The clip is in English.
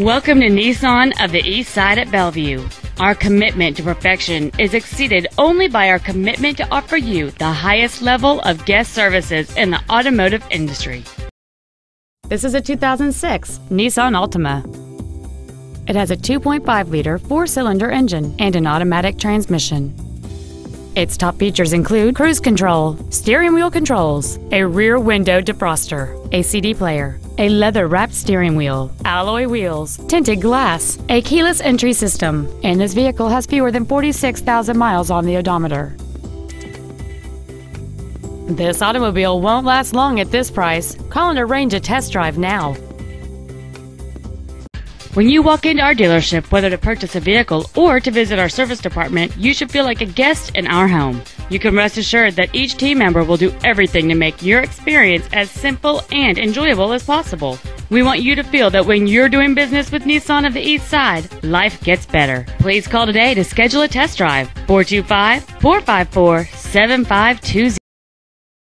Welcome to Nissan of the East Side at Bellevue. Our commitment to perfection is exceeded only by our commitment to offer you the highest level of guest services in the automotive industry. This is a 2006 Nissan Altima. It has a 2.5-liter four-cylinder engine and an automatic transmission. Its top features include cruise control, steering wheel controls, a rear window defroster, a CD player, a leather-wrapped steering wheel, alloy wheels, tinted glass, a keyless entry system, and this vehicle has fewer than 46,000 miles on the odometer. This automobile won't last long at this price. Call and arrange a test drive now. When you walk into our dealership, whether to purchase a vehicle or to visit our service department, you should feel like a guest in our home. You can rest assured that each team member will do everything to make your experience as simple and enjoyable as possible. We want you to feel that when you're doing business with Nissan of the East Side, life gets better. Please call today to schedule a test drive. 425-454-7520.